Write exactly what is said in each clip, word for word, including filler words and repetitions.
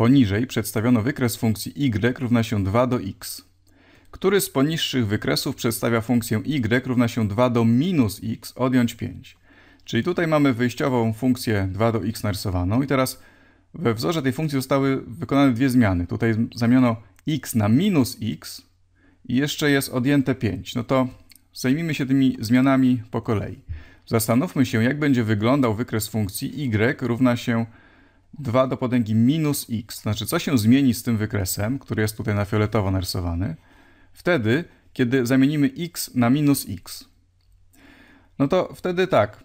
Poniżej przedstawiono wykres funkcji y równa się dwa do x, który z poniższych wykresów przedstawia funkcję y równa się dwa do minus x odjąć pięć. Czyli tutaj mamy wyjściową funkcję dwa do x narysowaną i teraz we wzorze tej funkcji zostały wykonane dwie zmiany. Tutaj zamieniono x na minus x i jeszcze jest odjęte pięć. No to zajmijmy się tymi zmianami po kolei. Zastanówmy się, jak będzie wyglądał wykres funkcji y równa się dwa do potęgi minus x. Znaczy, co się zmieni z tym wykresem, który jest tutaj na fioletowo narysowany, wtedy, kiedy zamienimy x na minus x. No to wtedy tak,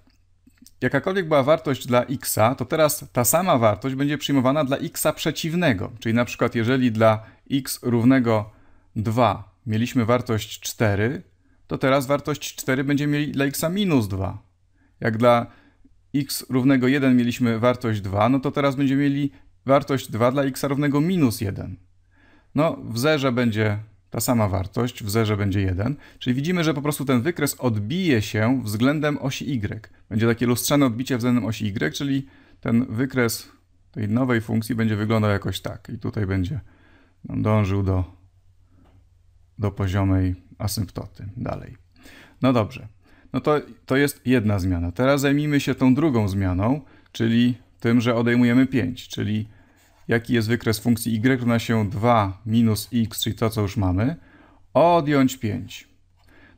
jakakolwiek była wartość dla x'a, to teraz ta sama wartość będzie przyjmowana dla x'a przeciwnego. Czyli na przykład, jeżeli dla x równego dwa mieliśmy wartość cztery, to teraz wartość cztery będziemy mieli dla x'a minus dwa. Jak dla x równego jeden mieliśmy wartość dwa, no to teraz będziemy mieli wartość dwa dla x równego minus jeden. No, w zerze będzie ta sama wartość, w zerze będzie jeden, czyli widzimy, że po prostu ten wykres odbije się względem osi y. Będzie takie lustrzane odbicie względem osi y, czyli ten wykres tej nowej funkcji będzie wyglądał jakoś tak. I tutaj będzie dążył do, do poziomej asymptoty dalej. No dobrze. No to, to jest jedna zmiana. Teraz zajmijmy się tą drugą zmianą, czyli tym, że odejmujemy pięć, czyli jaki jest wykres funkcji y równa się dwa minus x, czyli to, co już mamy, odjąć pięć.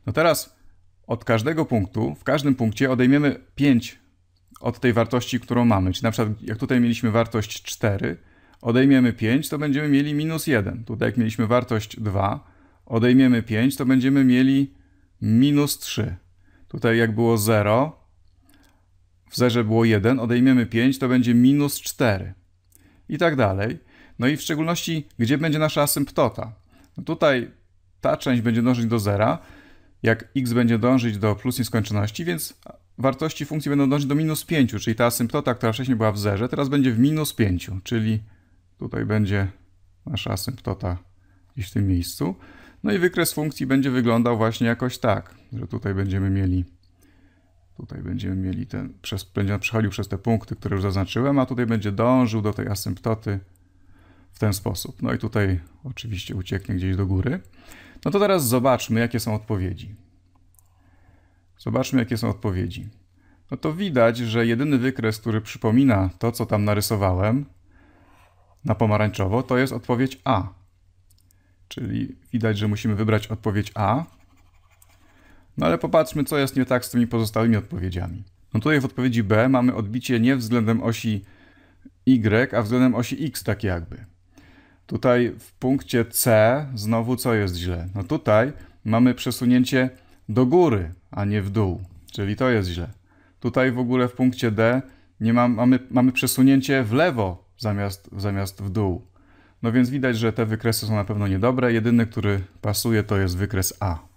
No teraz od każdego punktu, w każdym punkcie odejmiemy pięć od tej wartości, którą mamy. Czyli na przykład jak tutaj mieliśmy wartość cztery, odejmiemy pięć, to będziemy mieli minus jeden. Tutaj jak mieliśmy wartość dwa, odejmiemy pięć, to będziemy mieli minus trzy. Tutaj jak było zero, w zerze było jeden, odejmiemy pięć, to będzie minus cztery. I tak dalej. No i w szczególności, gdzie będzie nasza asymptota? No tutaj ta część będzie dążyć do zera, jak x będzie dążyć do plus nieskończoności, więc wartości funkcji będą dążyć do minus pięć, czyli ta asymptota, która wcześniej była w zerze, teraz będzie w minus pięć, czyli tutaj będzie nasza asymptota gdzieś w tym miejscu. No i wykres funkcji będzie wyglądał właśnie jakoś tak, że tutaj będziemy mieli, tutaj będziemy mieli ten, przez, będzie przechodził przez te punkty, które już zaznaczyłem, a tutaj będzie dążył do tej asymptoty w ten sposób. No i tutaj oczywiście ucieknie gdzieś do góry. No to teraz zobaczmy, jakie są odpowiedzi. Zobaczmy, jakie są odpowiedzi. No to widać, że jedyny wykres, który przypomina to, co tam narysowałem na pomarańczowo, to jest odpowiedź A. Czyli widać, że musimy wybrać odpowiedź A. No ale popatrzmy, co jest nie tak z tymi pozostałymi odpowiedziami. No tutaj w odpowiedzi B mamy odbicie nie względem osi Y, a względem osi X, tak jakby. Tutaj w punkcie C znowu co jest źle? No tutaj mamy przesunięcie do góry, a nie w dół, czyli to jest źle. Tutaj w ogóle w punkcie D nie mam, mamy, mamy przesunięcie w lewo zamiast, zamiast w dół. No więc widać, że te wykresy są na pewno niedobre. Jedyny, który pasuje, to jest wykres A.